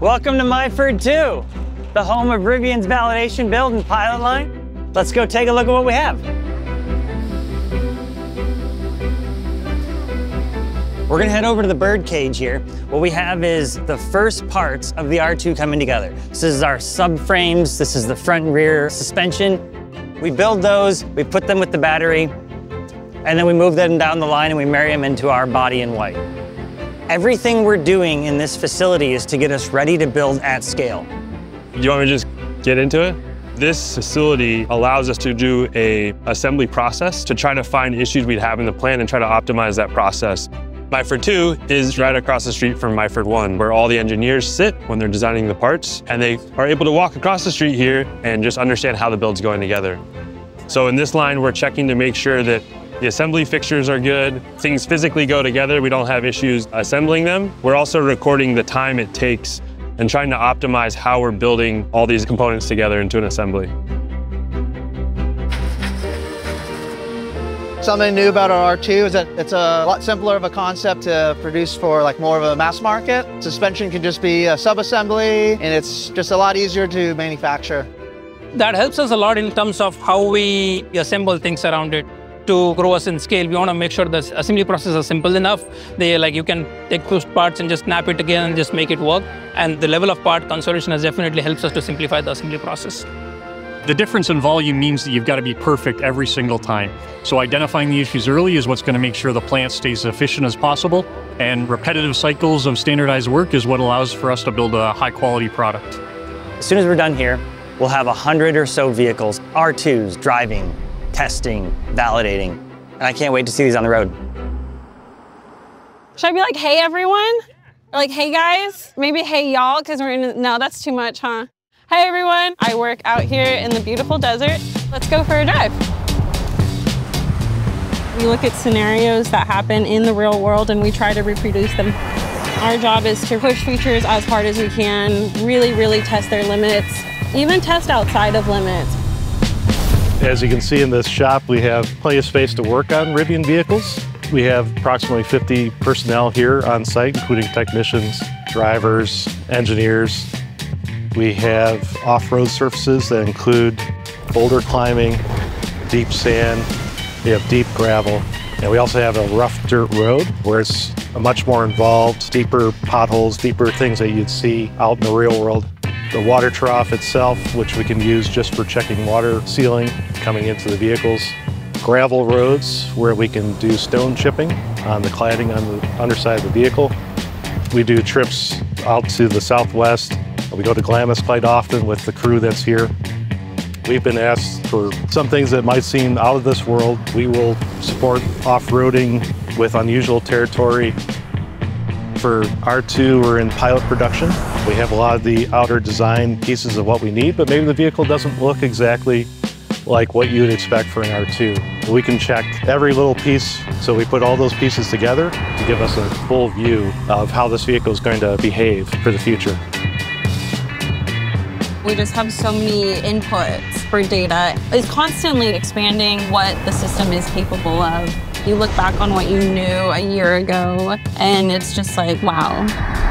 Welcome to MyFord 2, the home of Rivian's validation build and pilot line. Let's go take a look at what we have. We're gonna head over to the bird cage here. What we have is the first parts of the R2 coming together. This is our subframes, this is the front and rear suspension. We build those, we put them with the battery, and then we move them down the line and we marry them into our body in white. Everything we're doing in this facility is to get us ready to build at scale. Do you want me to just get into it? This facility allows us to do an assembly process to try to find issues we'd have in the plant and try to optimize that process. MyFord 2 is right across the street from MyFord 1, where all the engineers sit when they're designing the parts, and they are able to walk across the street here and just understand how the build's going together. So in this line, we're checking to make sure that the assembly fixtures are good, things physically go together, we don't have issues assembling them. We're also recording the time it takes and trying to optimize how we're building all these components together into an assembly. Something new about our R2 is that it's a lot simpler of a concept to produce for like more of a mass market. Suspension can just be a sub-assembly and it's just a lot easier to manufacture. That helps us a lot in terms of how we assemble things around it. To grow us in scale, we want to make sure the assembly process is simple enough. You can take those parts and just snap it again and just make it work. And the level of part consolidation has definitely helps us to simplify the assembly process. The difference in volume means that you've got to be perfect every single time. So identifying the issues early is what's going to make sure the plant stays as efficient as possible. And repetitive cycles of standardized work is what allows for us to build a high quality product. As soon as we're done here, we'll have 100 or so vehicles, R2s, driving, testing, validating, and I can't wait to see these on the road. Should I be like, hey everyone? Or like, hey guys? Maybe hey y'all, because we're in, no, that's too much, huh? Hey everyone, I work out here in the beautiful desert. Let's go for a drive. We look at scenarios that happen in the real world and we try to reproduce them. Our job is to push features as hard as we can, really, really test their limits, even test outside of limits. As you can see in this shop, we have plenty of space to work on Rivian vehicles. We have approximately 50 personnel here on site, including technicians, drivers, engineers. We have off-road surfaces that include boulder climbing, deep sand, we have deep gravel, and we also have a rough dirt road where it's much more involved, steeper potholes, deeper things that you'd see out in the real world. The water trough itself, which we can use just for checking water sealing coming into the vehicles. Gravel roads, where we can do stone chipping on the cladding on the underside of the vehicle. We do trips out to the southwest. We go to Glamis quite often with the crew that's here. We've been asked for some things that might seem out of this world. We will support off-roading with unusual territory. For R2, we're in pilot production. We have a lot of the outer design pieces of what we need, but maybe the vehicle doesn't look exactly like what you'd expect for an R2. We can check every little piece, so we put all those pieces together to give us a full view of how this vehicle is going to behave for the future. We just have so many inputs for data. It's constantly expanding what the system is capable of. You look back on what you knew a year ago, and it's just like, wow.